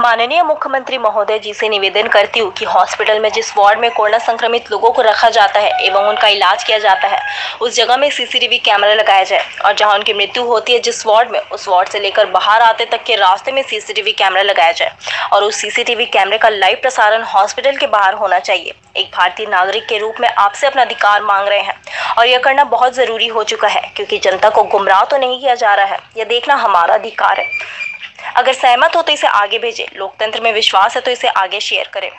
माननीय मुख्यमंत्री महोदय जी से निवेदन करती हूँ कि हॉस्पिटल में जिस वार्ड में कोरोना संक्रमित लोगों को रखा जाता है एवं उनका इलाज किया जाता है, उस जगह में CCTV कैमरा लगाया जाए और जहाँ उनकी मृत्यु होती है जिस वार्ड में, उस वार्ड से लेकर बाहर आते तक के रास्ते में CCTV कैमरा लगाया जाए और उस CCTV कैमरे का लाइव प्रसारण हॉस्पिटल के बाहर होना चाहिए। एक भारतीय नागरिक के रूप में आपसे अपना अधिकार मांग रहे हैं और यह करना बहुत जरूरी हो चुका है, क्योंकि जनता को गुमराह तो नहीं किया जा रहा है, यह देखना हमारा अधिकार है। अगर सहमत हो तो इसे आगे भेजें, लोकतंत्र में विश्वास है तो इसे आगे शेयर करें।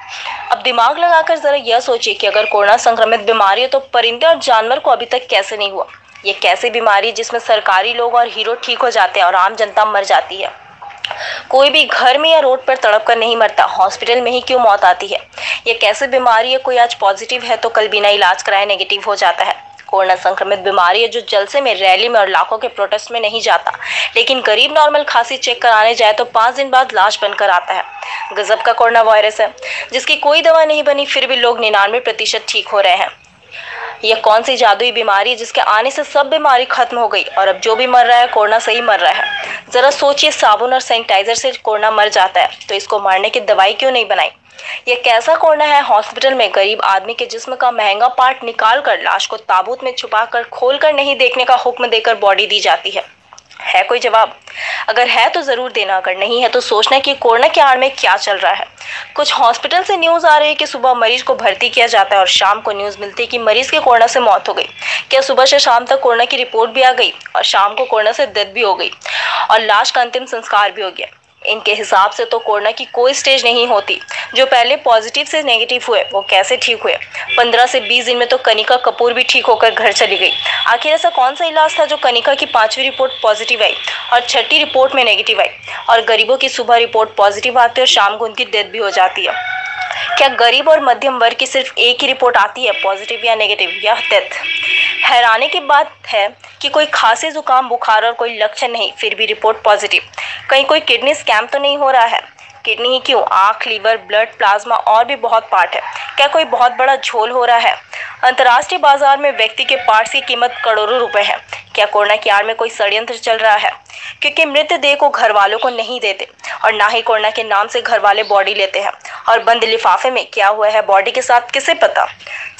अब दिमाग लगाकर जरा यह सोचिए कि अगर कोरोना संक्रमित बीमारी है तो परिंदे और जानवर को अभी तक कैसे नहीं हुआ। ये कैसी बीमारी जिसमें सरकारी लोग और हीरो ठीक हो जाते हैं और आम जनता मर जाती है। कोई भी घर में या रोड पर तड़प कर नहीं मरता, हॉस्पिटल में ही क्यों मौत आती है? यह कैसी बीमारी है, कोई आज पॉजिटिव है तो कल बिना इलाज कराए नेगेटिव हो जाता है। कोरोना संक्रमित बीमारी है जो जलसे में, रैली में और लाखों के प्रोटेस्ट में नहीं जाता, लेकिन गरीब नॉर्मल खांसी चेक कराने जाए तो 5 दिन बाद लाश बनकर आता है। गजब का कोरोना वायरस है जिसकी कोई दवा नहीं बनी, फिर भी लोग 99% ठीक हो रहे हैं। यह कौन सी जादुई बीमारी है जिसके आने से सब बीमारी खत्म हो गई और अब जो भी मर रहा है कोरोना से ही मर रहा है? जरा सोचिए, साबुन और सैनिटाइजर से कोरोना मर जाता है तो इसको मारने की दवाई क्यों नहीं बनाई? यह कैसा कोरोना है, हॉस्पिटल में गरीब आदमी के जिस्म का महंगा पार्ट निकाल कर लाश को ताबूत में छुपा कर खोल कर नहीं देखने का हुक्म देकर बॉडी दी जाती है? है कोई जवाब? अगर है तो जरूर देना, अगर नहीं है तो सोचना कि कोरोना के आड़ में क्या चल रहा है। कुछ हॉस्पिटल से न्यूज आ रही है कि सुबह मरीज को भर्ती किया जाता है और शाम को न्यूज मिलती है कि मरीज के कोरोना से मौत हो गई। क्या सुबह से शाम तक कोरोना की रिपोर्ट भी आ गई और शाम को कोरोना से डेथ भी हो गई और लाश का अंतिम संस्कार भी हो गया? इनके हिसाब से तो कोरोना की कोई स्टेज नहीं होती। जो पहले पॉजिटिव से नेगेटिव हुए वो कैसे ठीक हुए? 15 से 20 दिन में तो कनिका कपूर भी ठीक होकर घर चली गई। आखिर ऐसा कौन सा इलाज था जो कनिका की 5वीं रिपोर्ट पॉजिटिव आई और 6ठी रिपोर्ट में नेगेटिव आई, और गरीबों की सुबह रिपोर्ट पॉजिटिव आती है और शाम को उनकी डेथ भी हो जाती है? क्या गरीब और मध्यम वर्ग की सिर्फ एक ही रिपोर्ट आती है, पॉजिटिव या नेगेटिव या डेथ? हैरानी की बात है कि कोई खांसी, जुकाम, बुखार और कोई लक्षण नहीं, फिर भी रिपोर्ट पॉजिटिव। कहीं कोई किडनी स्कैम तो नहीं हो रहा है? किडनी ही क्यों, आँख, लीवर, ब्लड, प्लाज्मा और भी बहुत पार्ट है। क्या कोई बहुत बड़ा झोल हो रहा है? अंतर्राष्ट्रीय बाजार में व्यक्ति के पार्ट्स की कीमत करोड़ों रुपए है। क्या कोरोना की आड़ में कोई षड्यंत्र चल रहा है? क्योंकि मृतदेह को घर वालों को नहीं देते और ना ही कोरोना के नाम से घर वाले बॉडी लेते हैं, और बंद लिफाफे में क्या हुआ है बॉडी के साथ किसे पता?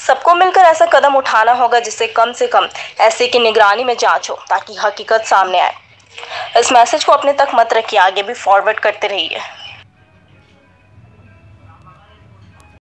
सबको मिलकर ऐसा कदम उठाना होगा जिससे कम से कम ऐसे की निगरानी में जाँच हो ताकि हकीकत सामने आए। इस मैसेज को अपने तक मत रखिए, आगे भी फॉरवर्ड करते रहिए।